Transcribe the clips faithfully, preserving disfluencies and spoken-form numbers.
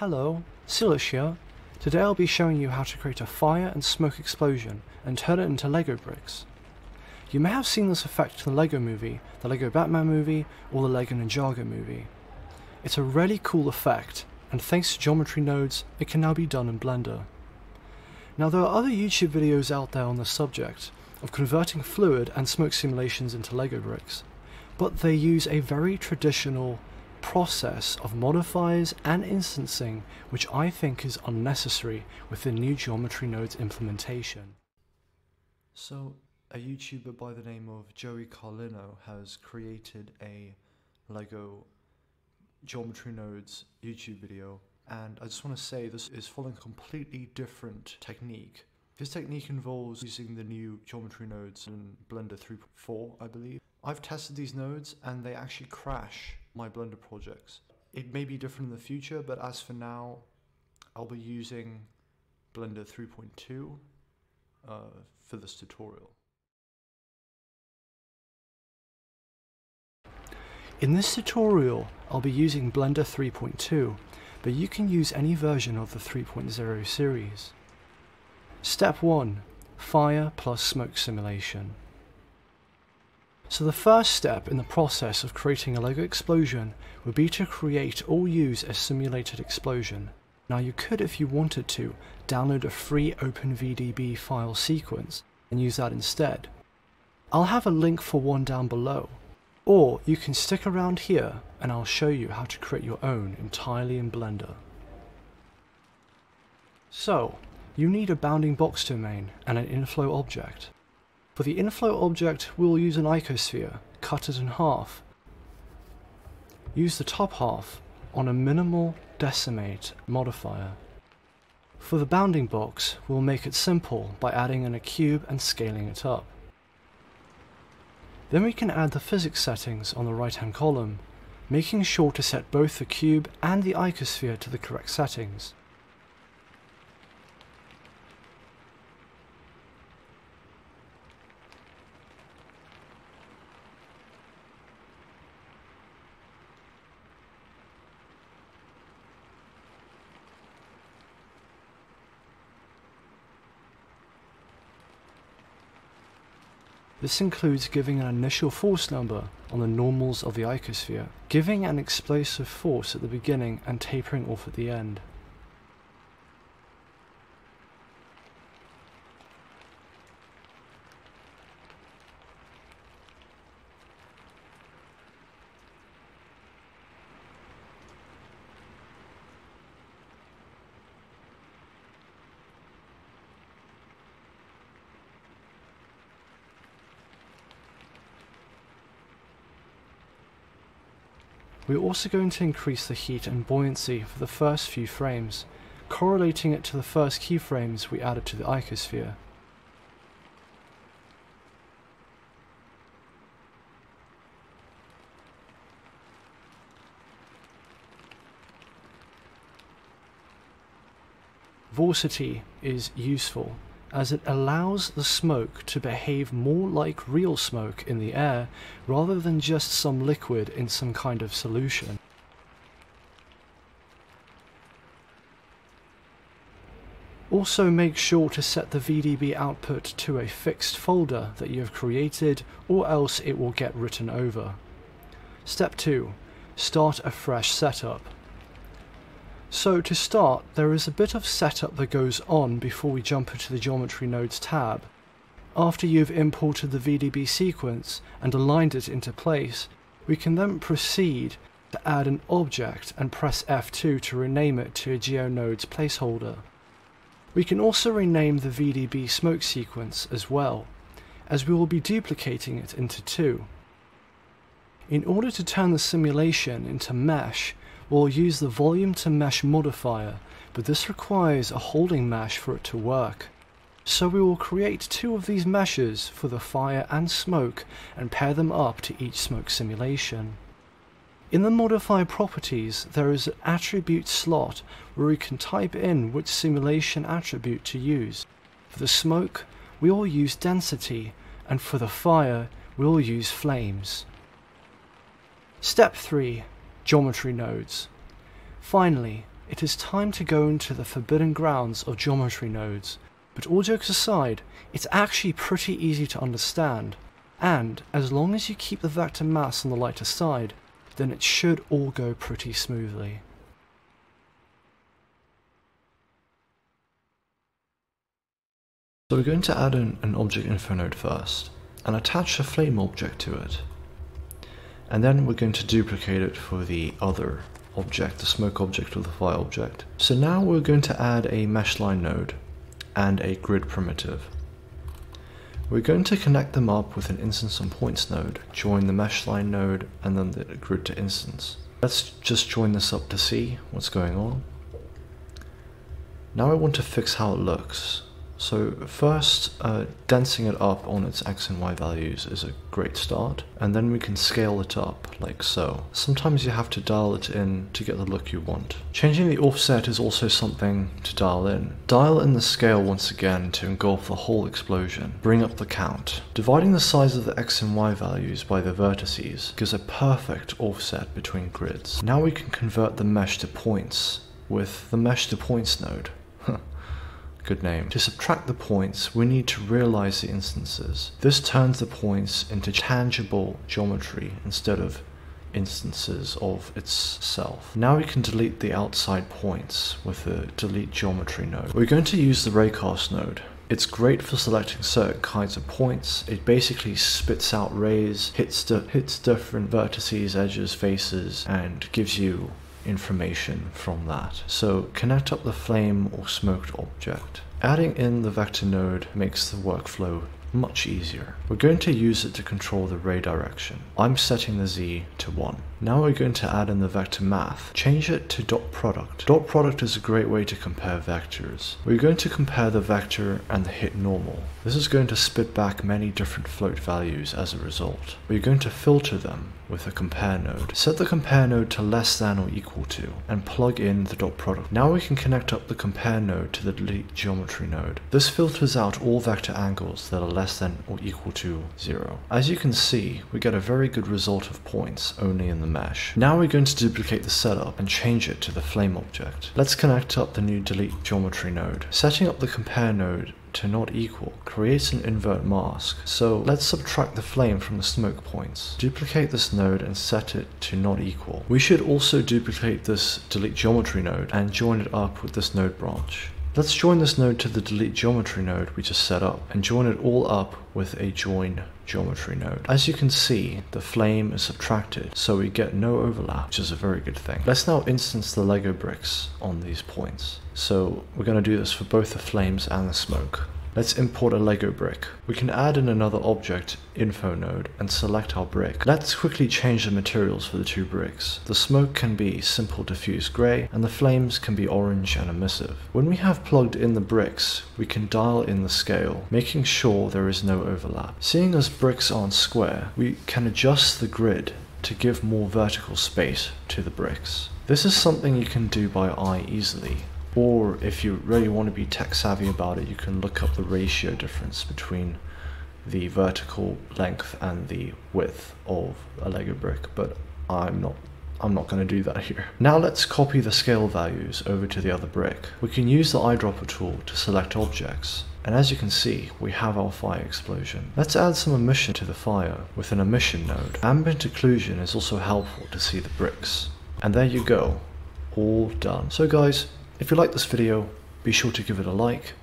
Hello, Sealish here. Today I'll be showing you how to create a fire and smoke explosion and turn it into Lego bricks. You may have seen this effect in the Lego movie, the Lego Batman movie, or the Lego Ninjago movie. It's a really cool effect, and thanks to Geometry Nodes, it can now be done in Blender. Now there are other YouTube videos out there on this subject, of converting fluid and smoke simulations into Lego bricks, but they use a very traditional process of modifiers and instancing, which I think is unnecessary with the new Geometry Nodes implementation. So, a YouTuber by the name of Joey Carlino has created a Lego Geometry Nodes YouTube video, and I just want to say this is following a completely different technique. This technique involves using the new Geometry Nodes in Blender three point four, I believe. I've tested these nodes and they actually crash my Blender projects. It may be different in the future, but as for now, I'll be using Blender three point two uh, for this tutorial. In this tutorial, I'll be using Blender three point two, but you can use any version of the three point oh series. Step one. Fire plus smoke simulation. So the first step in the process of creating a Lego explosion would be to create or use a simulated explosion. Now you could, if you wanted to, download a free Open V D B file sequence and use that instead. I'll have a link for one down below, or you can stick around here and I'll show you how to create your own entirely in Blender. So, you need a bounding box domain and an inflow object. For the inflow object, we'll use an icosphere, cut it in half. Use the top half on a minimal decimate modifier. For the bounding box, we'll make it simple by adding in a cube and scaling it up. Then we can add the physics settings on the right-hand column, making sure to set both the cube and the icosphere to the correct settings. This includes giving an initial force number on the normals of the icosphere, giving an explosive force at the beginning and tapering off at the end. We're also going to increase the heat and buoyancy for the first few frames, correlating it to the first keyframes we added to the icosphere. Vorticity is useful, as it allows the smoke to behave more like real smoke in the air rather than just some liquid in some kind of solution. Also make sure to set the V D B output to a fixed folder that you have created, or else it will get written over. Step two. Start a fresh setup. So to start, there is a bit of setup that goes on before we jump into the Geometry Nodes tab. After you've imported the V D B sequence and aligned it into place, we can then proceed to add an object and press F two to rename it to a GeoNodes placeholder. We can also rename the V D B smoke sequence as well, as we will be duplicating it into two. In order to turn the simulation into mesh, we'll use the volume to mesh modifier, but this requires a holding mesh for it to work. So we will create two of these meshes for the fire and smoke and pair them up to each smoke simulation. In the modifier properties, there is an attribute slot where we can type in which simulation attribute to use. For the smoke, we will use density, and for the fire, we will use flames. Step three. Geometry Nodes. Finally, It is time to go into the forbidden grounds of geometry nodes, but all jokes aside, it's actually pretty easy to understand, and as long as you keep the vector mass on the lighter side, then it should all go pretty smoothly. So we're going to add in an object info node first, and attach a flame object to it. And then we're going to duplicate it for the other object, the smoke object or the fire object. So now we're going to add a mesh line node and a grid primitive. We're going to connect them up with an instance on points node, join the mesh line node and then the grid to instance. Let's just join this up to see what's going on. Now I want to fix how it looks. So first, uh, densing it up on its x and y values is a great start, and then we can scale it up, like so. Sometimes you have to dial it in to get the look you want. Changing the offset is also something to dial in. Dial in the scale once again to engulf the whole explosion. Bring up the count. Dividing the size of the x and y values by the vertices gives a perfect offset between grids. Now we can convert the mesh to points with the mesh to points node. Good name. To subtract the points, we need to realize the instances. This turns the points into tangible geometry instead of instances of itself. Now we can delete the outside points with the delete geometry node. We're going to use the raycast node. It's great for selecting certain kinds of points. It basically spits out rays, hits, di hits different vertices, edges, faces, and gives you information from that. So connect up the flame or smoked object. Adding in the vector node makes the workflow much easier. We're going to use it to control the ray direction. I'm setting the z to one. Now we're going to add in the vector math. Change it to dot product. Dot product is a great way to compare vectors. We're going to compare the vector and the hit normal. This is going to spit back many different float values as a result. We're going to filter them with a compare node. Set the compare node to less than or equal to and plug in the dot product. Now we can connect up the compare node to the delete geometry node. This filters out all vector angles that are less than or equal to zero. As you can see, we get a very good result of points only in the mesh. Now we're going to duplicate the setup and change it to the flame object. Let's connect up the new delete geometry node. Setting up the compare node to not equal creates an invert mask, so let's subtract the flame from the smoke points. Duplicate this node and set it to not equal. We should also duplicate this delete geometry node and join it up with this node branch. Let's join this node to the delete geometry node we just set up and join it all up with a join geometry node. As you can see, the flame is subtracted, so we get no overlap, which is a very good thing. Let's now instance the Lego bricks on these points. So we're going to do this for both the flames and the smoke. Let's import a Lego brick. We can add in another object, info node, and select our brick. Let's quickly change the materials for the two bricks. The smoke can be simple diffuse grey, and the flames can be orange and emissive. When we have plugged in the bricks, we can dial in the scale, making sure there is no overlap. Seeing as bricks aren't square, we can adjust the grid to give more vertical space to the bricks. This is something you can do by eye easily. Or if you really want to be tech savvy about it, you can look up the ratio difference between the vertical length and the width of a Lego brick, but I'm not I'm not going to do that here. Now let's copy the scale values over to the other brick. We can use the eyedropper tool to select objects, and as you can see, we have our fire explosion. Let's add some emission to the fire with an emission node. Ambient occlusion is also helpful to see the bricks. And there you go, all done. So guys, if you like this video, be sure to give it a like,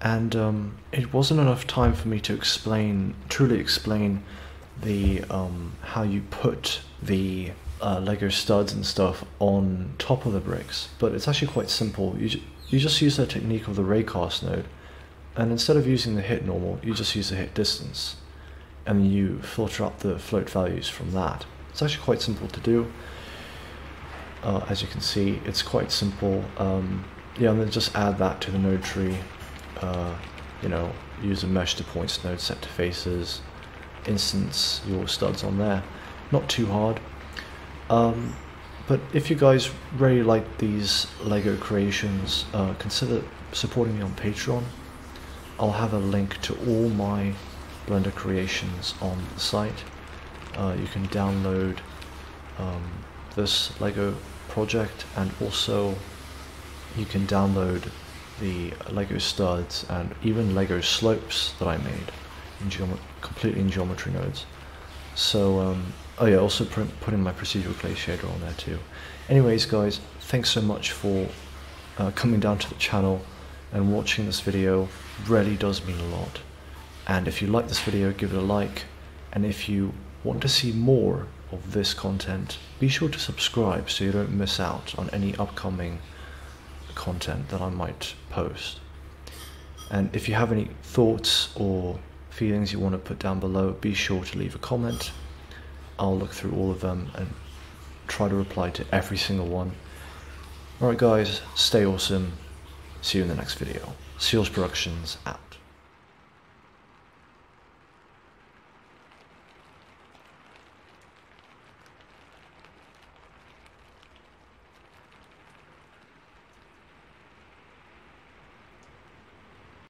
and um, it wasn't enough time for me to explain, truly explain the um, how you put the uh, Lego studs and stuff on top of the bricks, but it's actually quite simple. You, ju you just use the technique of the raycast node, and instead of using the hit normal, you just use the hit distance, and you filter up the float values from that. It's actually quite simple to do. Uh, as you can see, it's quite simple. Um, yeah, and then just add that to the node tree. Uh, you know, use a mesh to points node, set to faces, instance your studs on there. Not too hard. Um, but if you guys really like these Lego creations, uh, consider supporting me on Patreon. I'll have a link to all my Blender creations on the site. Uh, you can download um, this Lego project, and also you can download the Lego studs and even Lego slopes that I made in geometry, completely in Geometry Nodes. So um, oh yeah, also putting my procedural clay shader on there too. Anyways guys, thanks so much for uh, coming down to the channel and watching this video. Really does mean a lot. And if you like this video, give it a like, and if you want to see more of this content, be sure to subscribe so you don't miss out on any upcoming content that I might post. And if you have any thoughts or feelings you want to put down below, be sure to leave a comment. I'll look through all of them and try to reply to every single one. Alright guys, stay awesome. See you in the next video. Sealish Productions out.